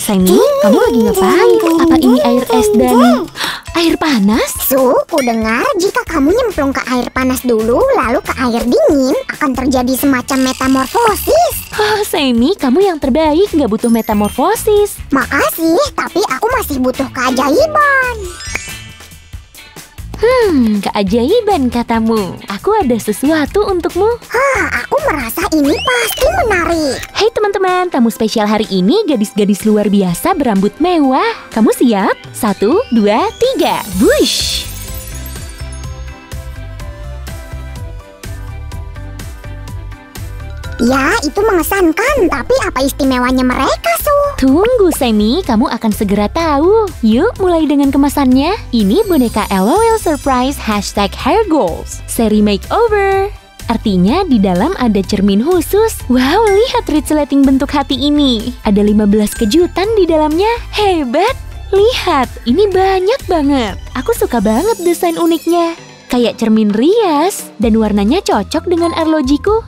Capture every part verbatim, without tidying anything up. Sammy, kamu lagi ngapain? Apa ini air es dan air panas? Sue, kudengar jika kamu nyemplung ke air panas dulu lalu ke air dingin akan terjadi semacam metamorfosis. Oh, Sammy, kamu yang terbaik, nggak butuh metamorfosis. Makasih, tapi aku masih butuh keajaiban. Hmm, keajaiban katamu. Aku ada sesuatu untukmu. Hah, aku merasa ini pasti menarik. Hei teman-teman, tamu spesial hari ini gadis-gadis luar biasa berambut mewah. Kamu siap? Satu, dua, tiga, bush! Ya, itu mengesankan. Tapi apa istimewanya mereka, Sue? Tunggu, Sammy. Kamu akan segera tahu. Yuk, mulai dengan kemasannya. Ini boneka LOL Surprise Hashtag Hair Goals seri makeover. Artinya, di dalam ada cermin khusus. Wow, lihat resleting bentuk hati ini. Ada lima belas kejutan di dalamnya. Hebat! Lihat, ini banyak banget. Aku suka banget desain uniknya. Kayak cermin rias, dan warnanya cocok dengan arlojiku.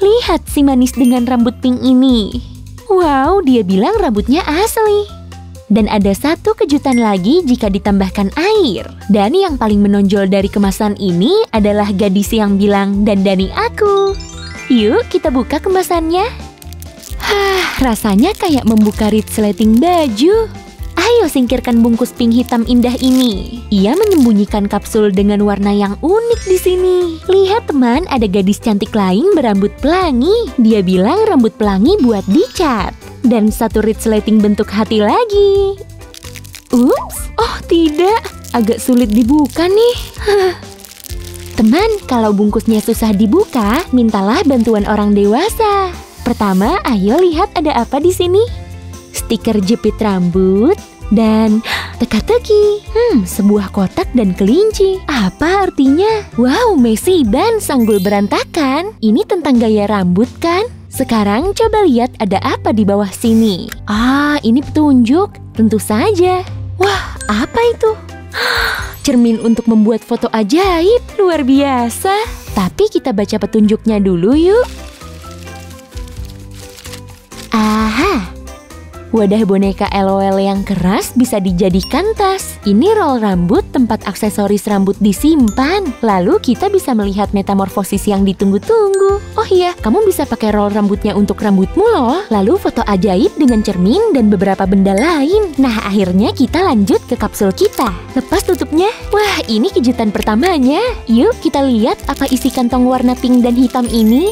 Lihat si manis dengan rambut pink ini. Wow, dia bilang rambutnya asli. Dan ada satu kejutan lagi jika ditambahkan air. Dan yang paling menonjol dari kemasan ini adalah gadis yang bilang dandani aku. Yuk kita buka kemasannya. Hah, rasanya kayak membuka resleting baju. Ayo singkirkan bungkus pink hitam indah ini. Ia menyembunyikan kapsul dengan warna yang unik di sini. Lihat teman, ada gadis cantik lain berambut pelangi. Dia bilang rambut pelangi buat dicat. Dan satu resleting bentuk hati lagi. Ups, oh tidak, agak sulit dibuka nih. Teman, kalau bungkusnya susah dibuka, mintalah bantuan orang dewasa. Pertama, ayo lihat ada apa di sini. Stiker jepit rambut. Dan teka-teki, hmm, sebuah kotak dan kelinci. Apa artinya? Wow, Messi dan sanggul berantakan. Ini tentang gaya rambut kan? Sekarang coba lihat ada apa di bawah sini. Ah, ini petunjuk. Tentu saja. Wah, apa itu? Cermin untuk membuat foto ajaib. Luar biasa. Tapi kita baca petunjuknya dulu yuk. Aha. Wadah boneka LOL yang keras bisa dijadikan tas. Ini roll rambut, tempat aksesoris rambut disimpan. Lalu kita bisa melihat metamorfosis yang ditunggu-tunggu. Oh iya, kamu bisa pakai roll rambutnya untuk rambutmu loh. Lalu foto ajaib dengan cermin dan beberapa benda lain. Nah, akhirnya kita lanjut ke kapsul kita. Lepas tutupnya. Wah, ini kejutan pertamanya. Yuk kita lihat apa isi kantong warna pink dan hitam ini.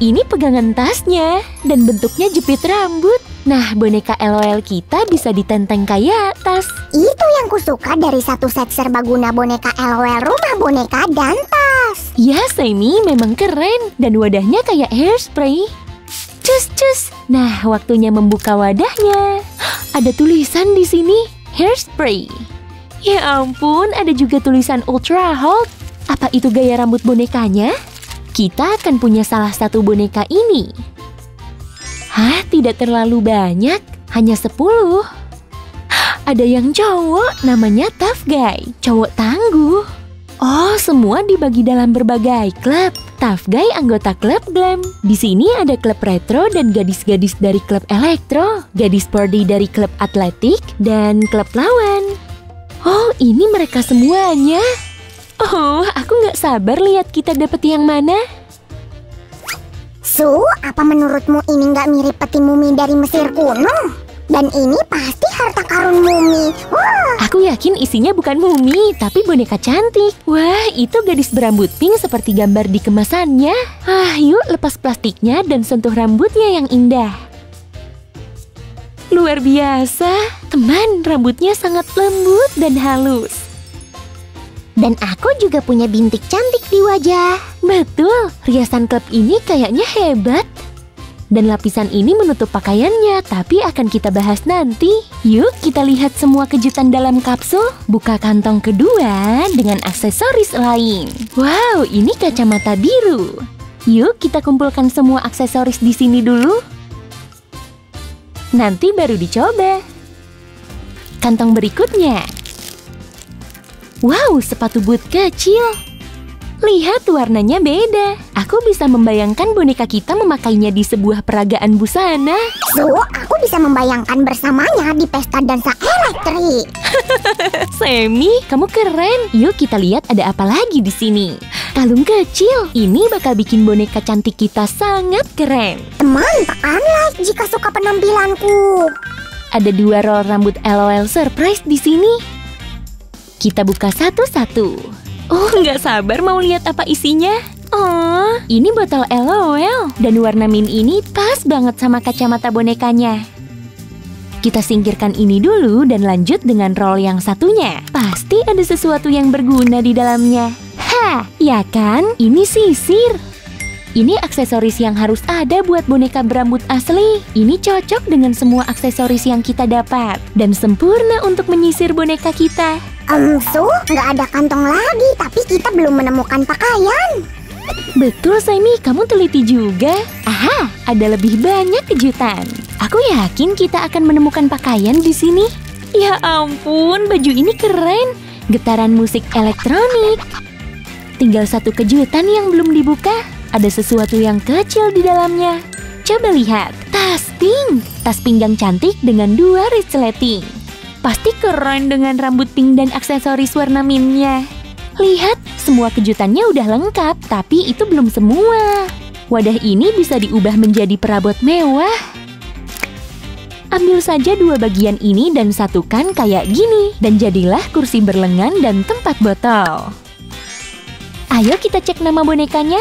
Ini pegangan tasnya. Dan bentuknya jepit rambut. Nah, boneka LOL kita bisa ditenteng kayak tas. Itu yang kusuka dari satu set serbaguna boneka LOL rumah boneka dan tas. Ya, Sammy memang keren. Dan wadahnya kayak hairspray. Cus, cus. Nah, waktunya membuka wadahnya. Ada tulisan di sini. Hairspray. Ya ampun, ada juga tulisan Ultra Hold. Apa itu gaya rambut bonekanya? Kita akan punya salah satu boneka ini. Hah, tidak terlalu banyak, hanya sepuluh. Ada yang cowok, namanya Tough Guy, cowok tangguh. Oh, semua dibagi dalam berbagai klub. Tough Guy anggota klub Glam. Di sini ada klub retro dan gadis-gadis dari klub elektro, gadis sporty dari klub atletik, dan klub lawan. Oh, ini mereka semuanya. Oh, aku nggak sabar lihat kita dapet yang mana. Sue, apa menurutmu ini nggak mirip peti mumi dari Mesir kuno? Dan ini pasti harta karun mumi. Wah. Aku yakin isinya bukan mumi, tapi boneka cantik. Wah, itu gadis berambut pink seperti gambar di kemasannya. Ah, yuk lepas plastiknya dan sentuh rambutnya yang indah. Luar biasa. Teman, rambutnya sangat lembut dan halus. Dan aku juga punya bintik cantik di wajah. Betul, riasan klub ini kayaknya hebat. Dan lapisan ini menutup pakaiannya, tapi akan kita bahas nanti. Yuk kita lihat semua kejutan dalam kapsul. Buka kantong kedua dengan aksesoris lain. Wow, ini kacamata biru. Yuk kita kumpulkan semua aksesoris di sini dulu. Nanti baru dicoba. Kantong berikutnya. Wow, sepatu boot kecil. Lihat warnanya beda. Aku bisa membayangkan boneka kita memakainya di sebuah peragaan busana. Sue, aku bisa membayangkan bersamanya di pesta dansa elektrik. Sammy, kamu keren. Yuk kita lihat ada apa lagi di sini. Kalung kecil, ini bakal bikin boneka cantik kita sangat keren. Teman, tekan like jika suka penampilanku. Ada dua roll rambut LOL Surprise di sini. Kita buka satu-satu. Oh, nggak sabar mau lihat apa isinya. Oh, ini botol LOL. Dan warna mint ini pas banget sama kacamata bonekanya. Kita singkirkan ini dulu dan lanjut dengan roll yang satunya. Pasti ada sesuatu yang berguna di dalamnya. Hah, ya kan? Ini sisir. Ini aksesoris yang harus ada buat boneka berambut asli. Ini cocok dengan semua aksesoris yang kita dapat. Dan sempurna untuk menyisir boneka kita. Um, Sue, nggak ada kantong lagi, tapi kita belum menemukan pakaian. Betul, Sammy. Kamu teliti juga. Aha, ada lebih banyak kejutan. Aku yakin kita akan menemukan pakaian di sini. Ya ampun, baju ini keren. Getaran musik elektronik. Tinggal satu kejutan yang belum dibuka. Ada sesuatu yang kecil di dalamnya. Coba lihat. Tas pink. Tas pinggang cantik dengan dua resleting. Pasti keren dengan rambut pink dan aksesoris warna mintnya. Lihat, semua kejutannya udah lengkap. Tapi itu belum semua. Wadah ini bisa diubah menjadi perabot mewah. Ambil saja dua bagian ini dan satukan kayak gini. Dan jadilah kursi berlengan dan tempat botol. Ayo kita cek nama bonekanya.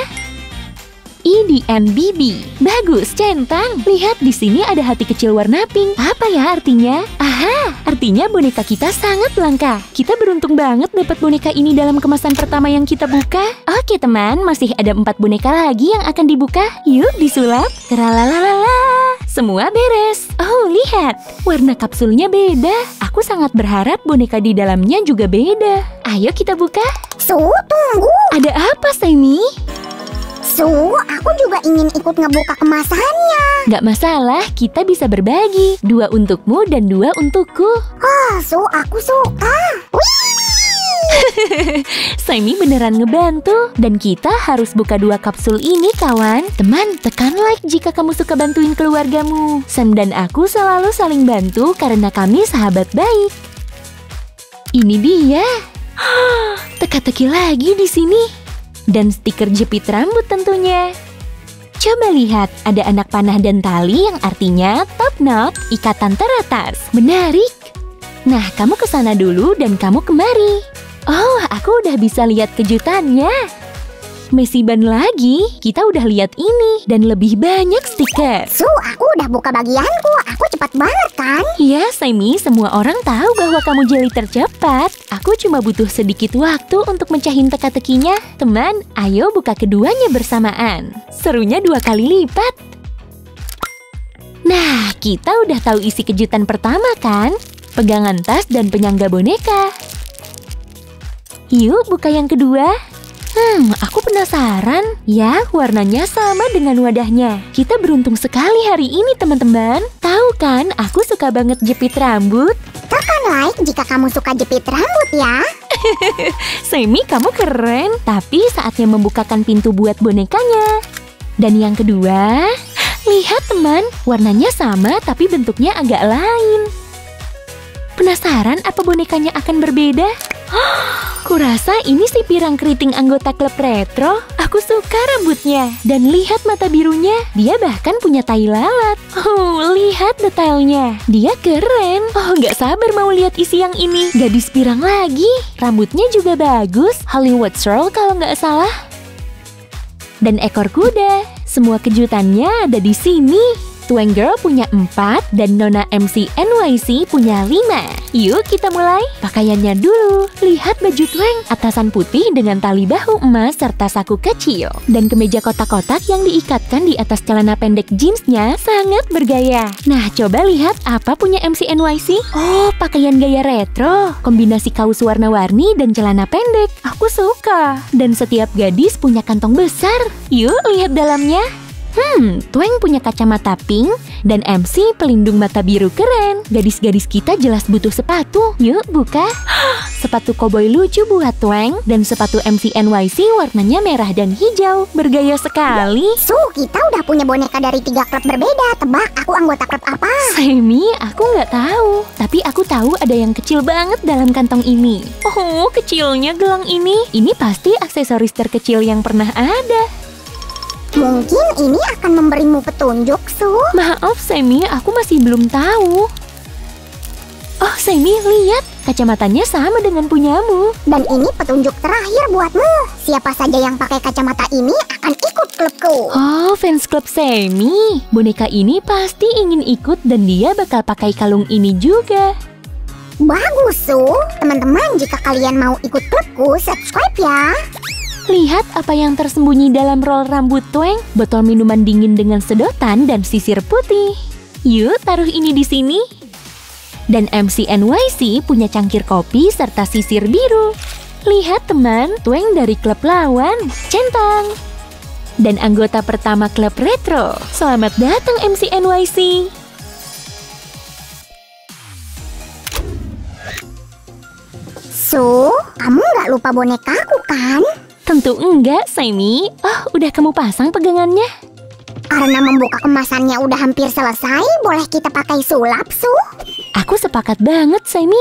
Idy and Bibi. Bagus, centang. Lihat di sini ada hati kecil warna pink. Apa ya artinya? Aha, artinya boneka kita sangat langka. Kita beruntung banget dapat boneka ini dalam kemasan pertama yang kita buka. Oke teman, masih ada empat boneka lagi yang akan dibuka. Yuk disulap. Tralalalala. Semua beres. Oh, lihat. Warna kapsulnya beda. Aku sangat berharap boneka di dalamnya juga beda. Ayo kita buka. Sue, tunggu. Ada apa, Sammy? Sue, aku juga ingin ikut ngebuka kemasannya. Gak masalah, kita bisa berbagi. Dua untukmu dan dua untukku. Oh, Sue, aku suka. Sammy beneran ngebantu. Dan kita harus buka dua kapsul ini, kawan. Teman, tekan like jika kamu suka bantuin keluargamu. Sam dan aku selalu saling bantu karena kami sahabat baik. Ini dia. Teka-teki lagi di sini. Dan stiker jepit rambut tentunya. Coba lihat, ada anak panah dan tali yang artinya top knot, ikatan teratas. Menarik. Nah, kamu ke sana dulu dan kamu kemari. Oh, aku udah bisa lihat kejutannya. Mesiban lagi, kita udah lihat ini. Dan lebih banyak stiker. Sue, aku udah buka bagianku. Aku cepat banget kan? Iya, Sammy, semua orang tahu bahwa kamu jeli tercepat. Aku cuma butuh sedikit waktu untuk mencahin teka-tekinya. Teman, ayo buka keduanya bersamaan. Serunya dua kali lipat. Nah, kita udah tahu isi kejutan pertama kan? Pegangan tas dan penyangga boneka. Yuk, buka yang kedua. Hmm, aku penasaran. Ya, warnanya sama dengan wadahnya. Kita beruntung sekali hari ini, teman-teman. Tahu kan, aku suka banget jepit rambut. Tekan like jika kamu suka jepit rambut ya. Sammy, kamu keren. Tapi saatnya membukakan pintu buat bonekanya. Dan yang kedua, lihat teman, warnanya sama tapi bentuknya agak lain. Penasaran apa bonekanya akan berbeda? Kurasa ini si pirang keriting anggota klub retro. Aku suka rambutnya. Dan lihat mata birunya. Dia bahkan punya tai lalat. Oh, lihat detailnya. Dia keren. Oh, nggak sabar mau lihat isi yang ini. Gadis pirang lagi. Rambutnya juga bagus. Hollywood Stroll kalau nggak salah. Dan ekor kuda. Semua kejutannya ada di sini. Tweng Girl punya empat dan Nona M C N Y C punya lima. Yuk kita mulai. Pakaiannya dulu. Lihat baju Tweng. Atasan putih dengan tali bahu emas serta saku kecil. Dan kemeja kotak-kotak yang diikatkan di atas celana pendek jeansnya sangat bergaya. Nah, coba lihat apa punya M C N Y C. Oh, pakaian gaya retro. Kombinasi kaos warna-warni dan celana pendek. Aku suka. Dan setiap gadis punya kantong besar. Yuk lihat dalamnya. Hmm, Tweng punya kacamata pink dan M C pelindung mata biru keren. Gadis-gadis kita jelas butuh sepatu. Yuk, buka. Sepatu koboi lucu buat Tweng dan sepatu M C N Y C warnanya merah dan hijau. Bergaya sekali. Su, kita udah punya boneka dari tiga klub berbeda. Tebak, aku anggota klub apa? Sammy, aku nggak tahu. Tapi aku tahu ada yang kecil banget dalam kantong ini. Oh, kecilnya gelang ini. Ini pasti aksesoris terkecil yang pernah ada. Mungkin ini akan memberimu petunjuk, Sue. Maaf, Sammy, aku masih belum tahu. Oh, Sammy, lihat. Kacamatanya sama dengan punyamu. Dan ini petunjuk terakhir buatmu. Siapa saja yang pakai kacamata ini akan ikut klubku. Oh, fans klub Sammy. Boneka ini pasti ingin ikut dan dia bakal pakai kalung ini juga. Bagus, Sue. Teman-teman, jika kalian mau ikut klubku, subscribe ya. Lihat apa yang tersembunyi dalam roll rambut Tweng, botol minuman dingin dengan sedotan dan sisir putih. Yuk, taruh ini di sini. Dan M C N Y C punya cangkir kopi serta sisir biru. Lihat teman, Tweng dari klub lawan, centang. Dan anggota pertama klub retro. Selamat datang M C N Y C. So, kamu nggak lupa bonekaku kan? Tentu enggak, Sammy. Oh, udah kamu pasang pegangannya? Karena membuka kemasannya udah hampir selesai, boleh kita pakai sulap, Su? Aku sepakat banget, Sammy.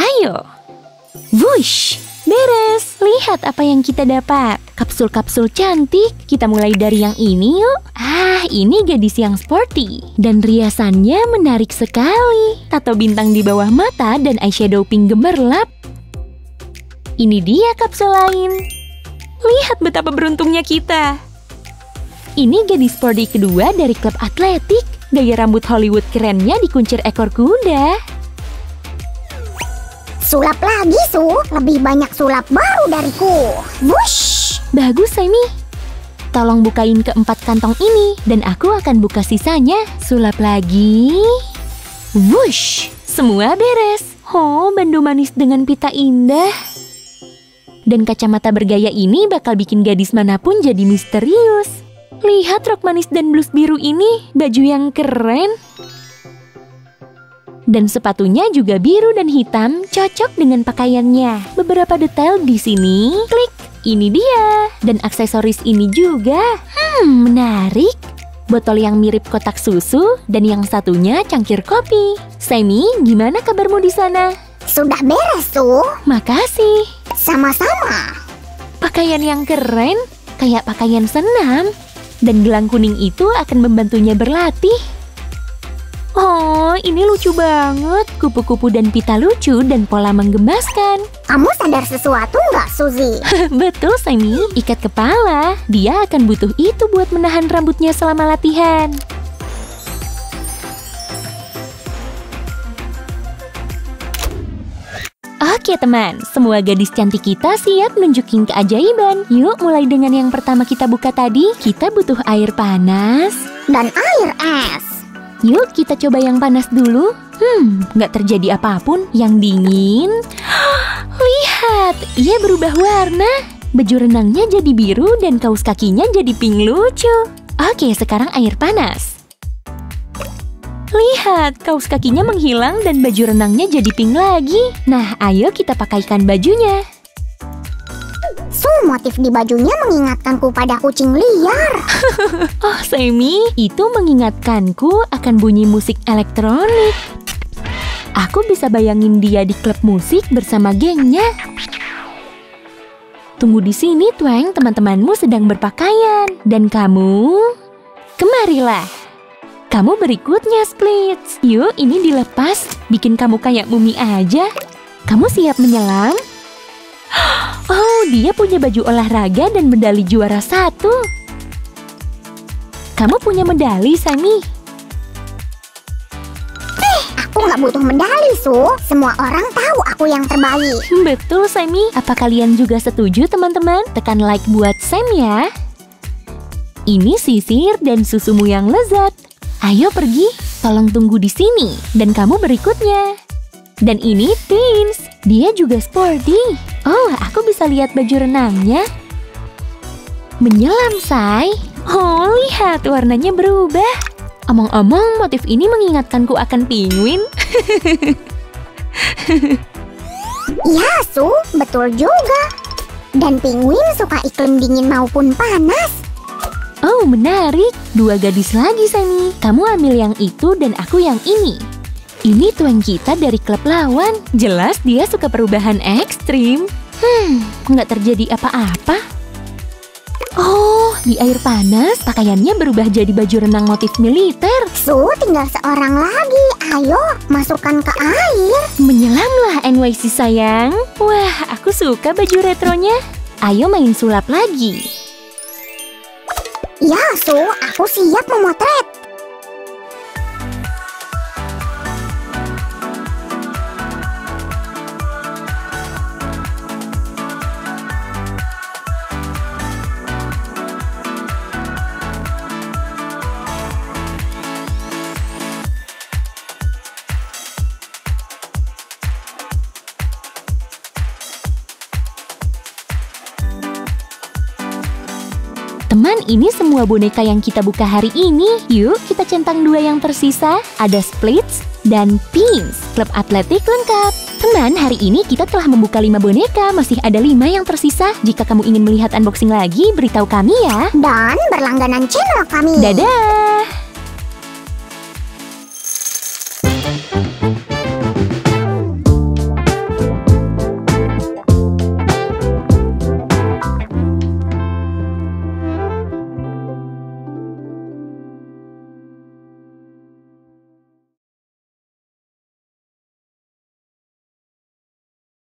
Ayo. Wush, beres. Lihat apa yang kita dapat. Kapsul-kapsul cantik. Kita mulai dari yang ini yuk. Ah, ini gadis yang sporty. Dan riasannya menarik sekali. Tato bintang di bawah mata dan eyeshadow pink gemerlap. Ini dia kapsul lain. Lihat betapa beruntungnya kita. Ini gadis sporty kedua dari klub atletik. Gaya rambut Hollywood kerennya dikuncir ekor kuda. Sulap lagi, Su. Lebih banyak sulap baru dariku. Wush. Bagus, Sammy. Tolong bukain keempat kantong ini. Dan aku akan buka sisanya. Sulap lagi. Wush. Semua beres. Oh, bandu manis dengan pita indah. Dan kacamata bergaya ini bakal bikin gadis manapun jadi misterius. Lihat rok manis dan blus biru ini, baju yang keren. Dan sepatunya juga biru dan hitam, cocok dengan pakaiannya. Beberapa detail di sini, klik, ini dia. Dan aksesoris ini juga, hmm menarik. Botol yang mirip kotak susu, dan yang satunya cangkir kopi. Sammy, gimana kabarmu di sana? Sudah beres, Su. Makasih. Sama-sama. Pakaian yang keren, kayak pakaian senam. Dan gelang kuning itu akan membantunya berlatih. Oh, ini lucu banget. Kupu-kupu dan pita lucu dan pola menggemaskan. Kamu sadar sesuatu nggak, Suzy? Betul, Sammy. Ikat kepala. Dia akan butuh itu buat menahan rambutnya selama latihan. Oke teman, semua gadis cantik kita siap nunjukin keajaiban. Yuk mulai dengan yang pertama kita buka tadi. Kita butuh air panas dan air es. Yuk kita coba yang panas dulu. Hmm, nggak terjadi apapun. Yang dingin. Lihat, ia berubah warna. Baju renangnya jadi biru dan kaos kakinya jadi pink lucu. Oke, sekarang air panas. Lihat, kaos kakinya menghilang dan baju renangnya jadi pink lagi. Nah, ayo kita pakaikan bajunya. Su, motif di bajunya mengingatkanku pada kucing liar. Oh, Sammy, itu mengingatkanku akan bunyi musik elektronik. Aku bisa bayangin dia di klub musik bersama gengnya. Tunggu di sini, Tweng, teman-temanmu sedang berpakaian. Dan kamu, kemarilah. Kamu berikutnya, Splits. Yuk, ini dilepas. Bikin kamu kayak mumi aja. Kamu siap menyelam? Oh, dia punya baju olahraga dan medali juara satu. Kamu punya medali, Sammy. Eh, aku nggak butuh medali, Su. Semua orang tahu aku yang terbaik. Betul, Sammy. Apa kalian juga setuju, teman-teman? Tekan like buat Sam ya. Ini sisir dan susumu yang lezat. Ayo pergi, tolong tunggu di sini. Dan kamu berikutnya. Dan ini Teens, dia juga sporty. Oh, aku bisa lihat baju renangnya. Menyelam, Shay. Oh, lihat warnanya berubah. Omong-omong, motif ini mengingatkanku akan penguin. Ya, Su, betul juga. Dan penguin suka iklim dingin maupun panas. Oh, menarik. Dua gadis lagi, Sammy. Kamu ambil yang itu dan aku yang ini. Ini Tweng kita dari klub lawan. Jelas dia suka perubahan ekstrim. Hmm, nggak terjadi apa-apa. Oh, di air panas, pakaiannya berubah jadi baju renang motif militer. Su, tinggal seorang lagi. Ayo, masukkan ke air. Menyelamlah N Y C, sayang. Wah, aku suka baju retronya. Ayo main sulap lagi. Ya, Su, aku siap memotret. Teman, ini semua boneka yang kita buka hari ini. Yuk, kita centang dua yang tersisa. Ada Splits dan Pins, klub atletik lengkap. Teman, hari ini kita telah membuka lima boneka. Masih ada lima yang tersisa. Jika kamu ingin melihat unboxing lagi, beritahu kami ya. Dan berlangganan channel kami. Dadah!